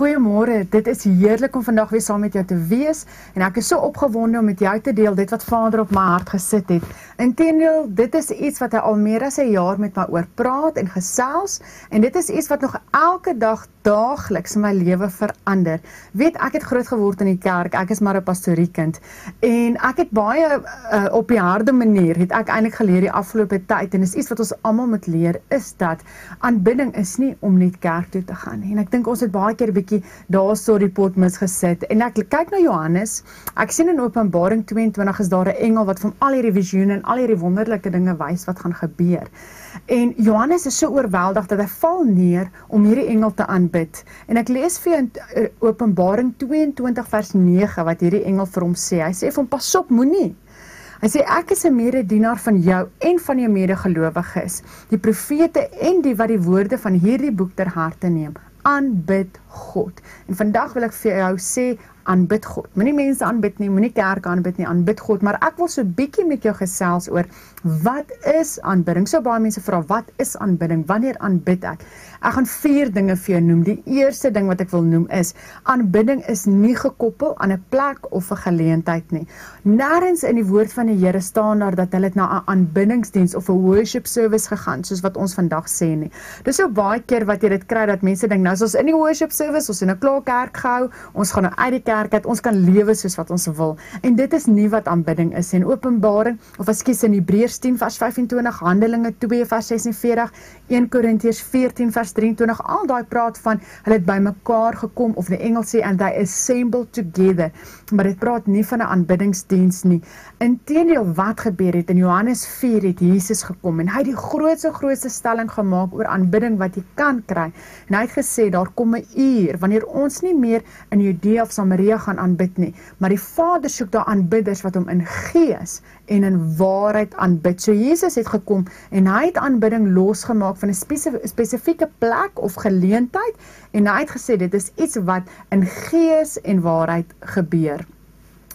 Goeiemôre, dit is heerlik om vandag weer saam met jou te wees en ek is so opgewonde om met jou te deel dit wat Vader op my hart gesit het. Inteendeel, dit is iets wat hy al meer as 'n jaar met my oor praat en gesels en dit is iets wat nog elke dag daagliks in my lewe verander. Weet, ek het groot geword in die kerk, ek is maar 'n pastoriekind en ek het baie op die harde manier het ek eintlik geleer die afgelope tyd en is iets wat ons almal moet leer is dat aanbidding is nie om net kerk toe te gaan en ek dink ons het baie keer daar so die pot misgesit en ek kyk na Johannes, ek sien in Openbaring 22 is daar 'n engel wat van al hierdie visioene en al hierdie wonderlike dinge wys wat gaan gebeur en Johannes is so oorweldig dat hy val neer om hierdie engel te aanbid en ek lees vir jou in Openbaring 22 vers 9 wat hierdie engel vir hom sê, hy sê van pas op, moenie. Hy sê, ek is 'n mededienaar van jou en van jou medegelowiges, die profete en die wat die woorde van hierdie boek ter harte neem. Aanbid God. En vandag wil ek vir jou sê, aanbid God. Moenie mense aanbid nie, moenie kerk aanbid nie, aanbid God. Maar ek wil so 'n bietjie met jou gesels oor wat is aanbidding. So baie mense vra, wat is aanbidding? Wanneer aanbid ek? Ek gaan 4 dinge vir jou noem. Die eerste ding wat ek wil noem is, aanbidding is nie gekoppel aan 'n plek of 'n geleentheid nie. Nêrens in die woord van die Here staan daar dat hulle na 'n aanbiddingsdiens of 'n worship service gegaan, soos wat ons vandag sê nie. Dis so baie keer wat jy dit kry dat mense dink, nou is ons in die worship service, ons het nou klaar kerk gehou, ons gaan nou uit die kerk dat ons kan lewe soos wat ons wil. En dit is nie wat aanbidding is. En Openbaring, of ekskuus in Hebreërs 10 vers 25, Handelinge 2 vers 46, 1 Korintiërs 14 vers 23, al daai praat van hulle het bymekaar gekom of die Engels sê and they assembled together. Maar dit praat nie van 'n aanbiddingsdiens nie. Inteendeel wat gebeur het in Johannes 4 het Jesus gekom en hy het die grootste stelling gemaak oor aanbidding wat jy kan kry. En hy het gesê daar kom 'n uur wanneer ons nie meer in Judea of Samaria gaan aanbid nie, maar die Vader soek daar aanbidders wat hom in gees en in waarheid aanbid. So Jesus het gekom en hy het aanbidding losgemaak van 'n spesifieke plek of geleentheid en hy het gesê dit is iets wat in gees en waarheid gebeur.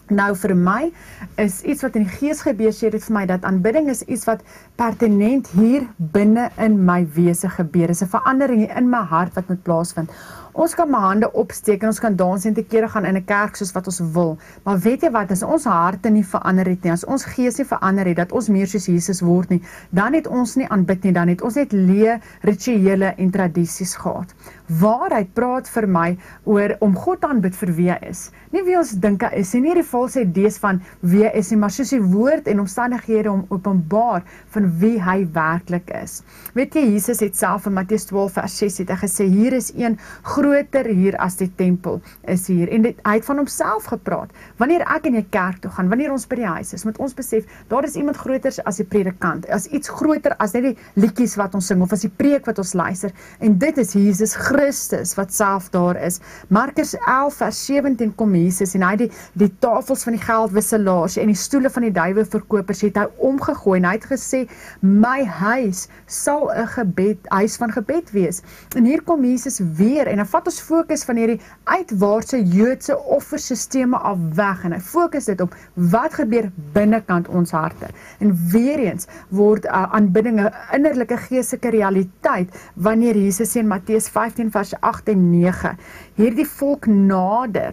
Nou vir my is iets wat in die gees gebeur, sê dit vir my dat aanbidding is iets wat pertinent hier binne in my wese gebeur. Is 'n verandering in my hart wat moet plaasvind. Ons kan my hande opsteek en ons kan dans en te kere gaan in 'n kerk soos wat ons wil. Maar weet jy wat, as ons harte nie verander het nie, as ons gees nie verander het, dat ons meer soos Jesus word nie, dan het ons nie aanbid nie, dan het ons net leë rituele en tradisies gehad. Waarheid praat vir my oor om God aanbid vir wie hy is. Nie wie ons dink hy is, nie die valse idees van wie hy is nie, maar soos die woord en omstandighede om openbaar van wie hy werklik is. Weet jy, Jesus het self in Matteus 12 vers 6 het hy gesê, hier is een groter hier as die tempel is hier. En dit, hy het van homself gepraat. Wanneer ek in die kerk toe gaan, wanneer ons by die huis is, moet ons besef, daar is iemand groter as die predikant, as iets groter as net die liedjies wat ons sing, of as die preek wat ons luister. En dit is Jesus Christus wat self daar is. Markus 11 vers 17 kom Jesus en hy die tafels van die geldwisselaars en die stoele van die duiwelverkopers het hy omgegooi en hy het gesê, my huis sal 'n huis van gebed wees. En hier kom Jesus weer en vat ons fokus van hierdie uitwaartse Joodse offersisteme af weg en hy fokus dit op wat gebeur binnekant ons harte. En weer eens word aanbidding 'n innerlike geestelike realiteit wanneer Jesus sê in Matteus 15 vers 8 en 9, hierdie volk nader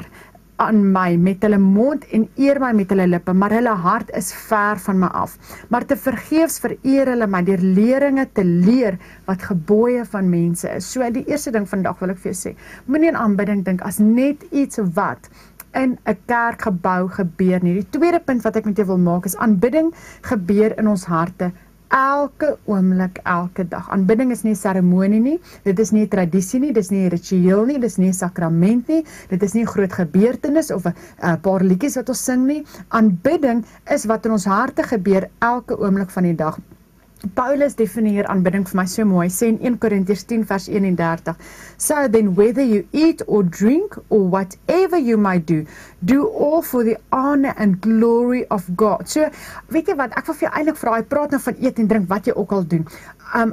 aan my met hulle mond en eer my met hulle lippe, maar hulle hart is ver van my af. Maar te vergeefs vereer hulle my deur leringe te leer wat gebooie van mense is. So die eerste ding vandag wil ek vir jou sê, moenie aan aanbidding dink as net iets wat in 'n kerkgebou gebeur nie. Die tweede punt wat ek met jou wil maak is aanbidding gebeur in ons harte. Elke oomblik, elke dag. Aanbidding is nie 'n seremonie nie, dit is nie 'n tradisie nie, dit is nie 'n ritueel nie, dit is nie 'n sakrament nie, dit is nie 'n groot gebeurtenis of 'n paar liedjies wat ons sing nie. Aanbidding is wat in ons harte gebeur elke oomblik van die dag. Paulus definieer aanbidding vir my so mooi. Hy sê in 1 Korintiërs 10 vers 31, so then whether you eat or drink or whatever you might do, do all for the honor and glory of God. So, weet jy wat, ek wil vir jou eintlik vra, hy praat nou van eet en drink, wat jy ook al doen.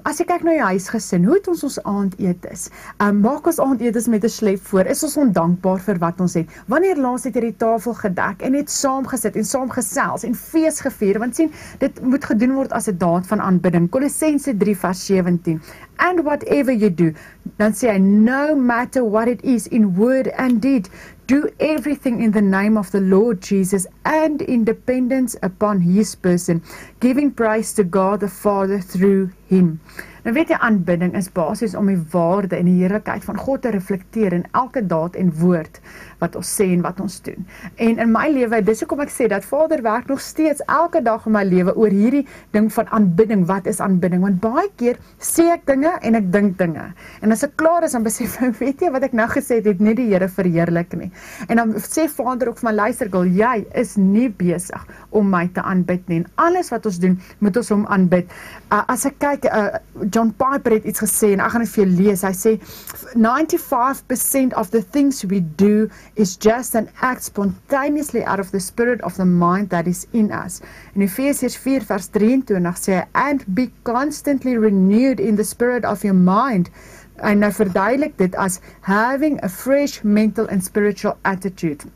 As jy kyk na jou huisgesin, hoe het ons aandetes? Maak ons aandetes met 'n slep voor? Is ons ondankbaar vir wat ons het? Wanneer laas het jy die tafel gedek en het saamgesit en saamgesels en fees gevier? Want sien, dit moet gedoen word as 'n daad van aanbidding. Kolossense 3 vers 17. And whatever you do, Dan sê hy, no matter what it is, in word and deed, do everything in the name of the Lord Jesus and in dependence upon his person, giving praise to God the Father through him. Nou weet jy, aanbidding is basies om die waarde en die heerlikheid van God te reflekteer in elke daad en woord wat ons sê en wat ons doen. En in my lewe, dis hoekom ek sê dat Vader werk nog steeds elke dag in my lewe oor hierdie ding van aanbidding. Wat is aanbidding? Want baie keer sê ek dinge en ek dink dinge. En as ek klaar is, dan besef ek, weet jy wat ek nou gesê het nie die Here verheerlik nie. En dan sê Vader ook vir my, luister girl, jy is nie besig om my te aanbid nie. En alles wat ons doen, moet ons hom aanbid. As ek kyk, John Piper het iets gesê, en ek gaan dit vir julle lees. Hy sê, 95% of the things we do is just an act spontaneously out of the spirit of the mind that is in us. In Efesiërs 4 vers 23 sê, and be constantly renewed in the spirit of your mind. En hy verduidelik dit as having a fresh mental and spiritual attitude.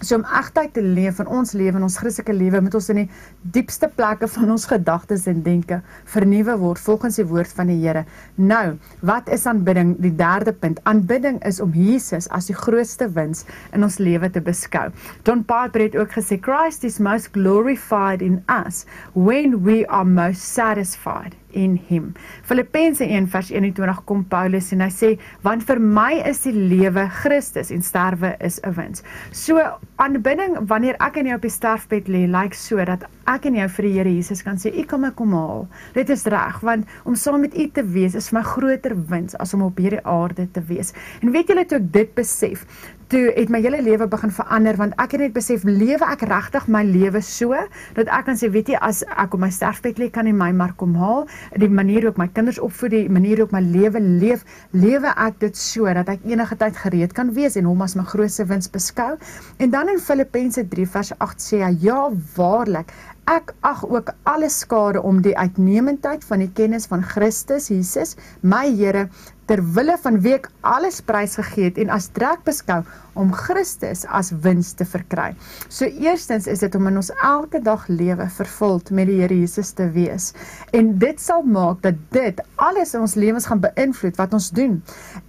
So om egtheid te leef in ons lewe, in ons Christelike lewe, moet ons in die diepste plekke van ons gedagtes en denke vernuwe word volgens die woord van die Here. Nou, wat is aanbidding? Die derde punt. Aanbidding is om Jesus as die grootste wins in ons lewe te beskou. John Piper het ook gesê, Christ is most glorified in us when we are most satisfied in him. Filippense 1 vers 21 kom Paulus en hy sê, want vir my is die lewe Christus en sterwe is 'n wins. So aanbidding, wanneer ek en jou op die sterfbed lê, lyk so dat ek en jou vir die Here Jesus kan sê, U kan my kom haal. Dit is reg, want om saam met U te wees is my groter wins as om op hierdie aarde te wees. En weet julle, toe ek dit besef, toe het my hele lewe begin verander, want ek het net besef, lewe ek regtig my lewe so, dat ek kan sê, weet jy, as ek op my sterfbed lê, kan jy my maar kom haal, die manier hoe ek my kinders opvoed, die manier hoe ek my lewe leef, lewe ek dit so, dat ek enige tyd gereed kan wees, en hom as my grootste wins beskou. En dan in Filippense 3 vers 8 sê hy, ja, waarlik, ek ag ook alle skade om die uitnemendheid van die kennis van Christus, Jesus, my Here, terwille van wie ek alles prysgegee het en as trek beskou om Christus as wins te verkry. So eerstens is dit om in ons elke dag lewe vervuld met die Here Jesus te wees. En dit sal maak dat dit alles in ons lewens gaan beïnvloed wat ons doen.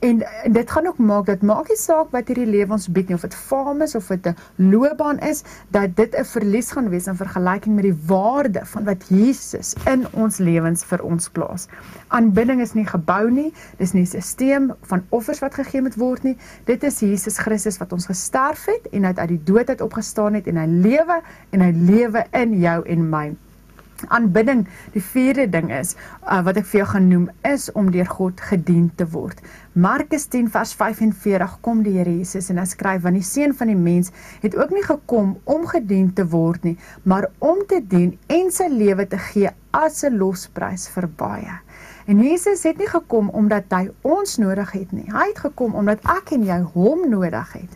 En dit gaan ook maak dat maak nie saak wat hierdie lewe ons bied nie, of dit faam is of dit 'n loopbaan is, dat dit 'n verlies gaan wees in vergelyking met die waarde van wat Jesus in ons lewens vir ons plaas. Aanbidding is nie gebou nie, dis nie systeem van offers wat gegee moet word nie. Dit is Jesus Christus wat ons gesterf het en hy het uit die dood uit opgestaan het en hy lewe in jou en my. Aanbidding, die vierde ding is, wat ek vir jou gaan noem, is om deur God gedien te word. Markus 10 vers 45 kom die Here Jesus en hy skryf, want die Seun van die mens het ook nie gekom om gedien te word nie, maar om te dien en sy lewe te gee as 'n losprys vir baie. En Jesus het nie gekom omdat hy ons nodig het nie. Hy het gekom omdat ek en jou hom nodig het.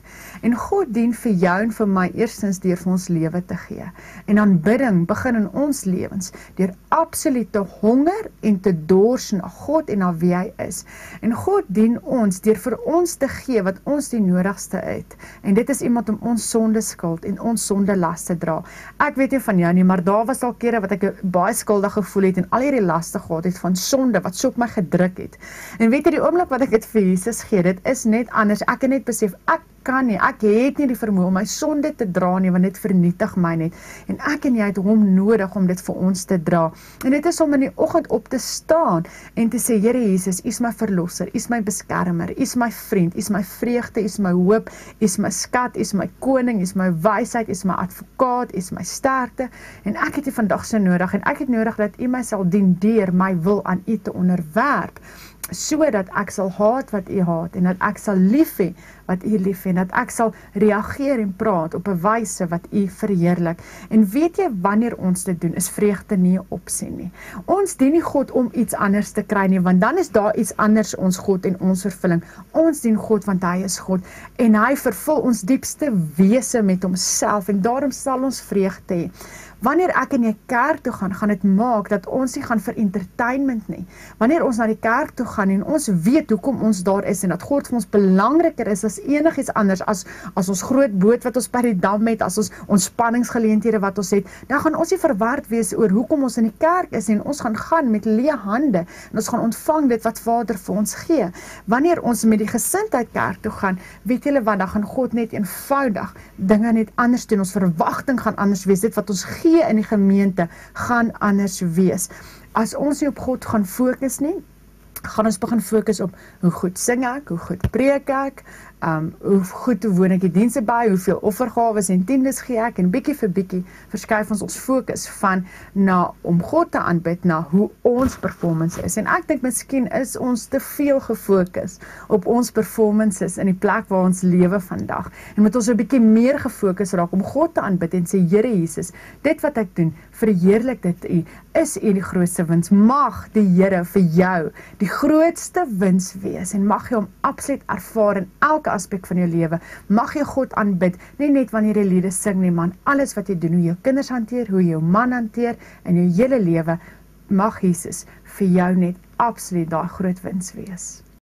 En God dien vir jou en vir my eerstens deur vir ons lewe te gee. En aanbidding begin in ons lewens deur absoluut te honger en te dors na God en na wie hy is. En God dien ons deur vir ons te gee wat ons die nodigste het. En dit is iemand om ons sonde skuld en ons sonde las te dra. Ek weet nie van jou nie, maar daar was al kere wat ek baie skuldig gevoel het en al hierdie laste gehad het van sonde wat so op my gedruk het. En weet jy, die oomblik wat ek dit vir Jesus gee, dit is net anders. Ek het net besef, ek kan nie, ek het nie die vermoë om my sonde te dra nie, want dit vernietig my net. En ek en jy het hom nodig om dit vir ons te dra. En dit is om in die oggend op te staan en te sê, Here Jesus, U is my verlosser, U is my beskermer, U is my vriend, U is my vreugde, U is my hoop, U is my skat, U is my koning, U is my wysheid, U is my advokaat, U is my sterkte. En ek het U vandag so nodig en ek het nodig dat U my sal dien deur my wil aan U te onderwerp, so dat ek sal haat wat U haat en dat ek sal lief hê wat U lief hê en dat ek sal reageer en praat op 'n wyse wat U verheerlik. En weet jy, wanneer ons dit doen, is vreugde nie 'n opsie nie. Ons dien nie God om iets anders te kry nie, want dan is daar iets anders ons God en ons vervulling. Ons dien God want hy is God en hy vervul ons diepste wese met homself en daarom sal ons vreugde hê. Wanneer ek in die kerk toe gaan, gaan dit maak dat ons nie gaan vir entertainment nie. Wanneer ons na die kerk toe gaan en ons weet hoekom ons daar is en dat God vir ons belangriker is as enigiets anders, as ons groot boot wat ons by die dam het, as ons ontspanningsgeleenthede wat ons het, dan gaan ons nie verward wees oor hoekom ons in die kerk is en ons gaan met leë hande en ons gaan ontvang dit wat Vader vir ons gee. Wanneer ons met die gesindheid kerk toe gaan, weet julle wat, dan gaan God net eenvoudig dinge net anders doen, ons verwagting gaan anders wees, dit wat ons gee in die gemeente gaan anders wees. As ons nie op God gaan fokus nie, gaan ons begin fokus op hoe goed sing ek, hoe goed preek ek, hoe goed woon ek die dienste by, hoeveel offergawes en tiendes gee ek, en bietjie vir bietjie verskuif ons fokus van na om God te aanbid, na hoe ons performance is. En ek dink miskien is ons te veel gefokus op ons performances in die plek waar ons lewe vandag. En moet ons 'n bietjie meer gefokus raak om God te aanbid en sê, Here Jesus, dit wat ek doen, verheerlik dit U, is U die grootste wins. Mag die Here vir jou die grootste wins wees en mag jy hom absoluut ervaar in elke aspek van jou lewe. Mag jy God aanbid, nie net wanneer jy liede sing nie, maar alles wat jy doen, hoe jou kinders hanteer, hoe jou man hanteer en jou hele lewe, mag Jesus vir jou net absoluut daai groot wins wees.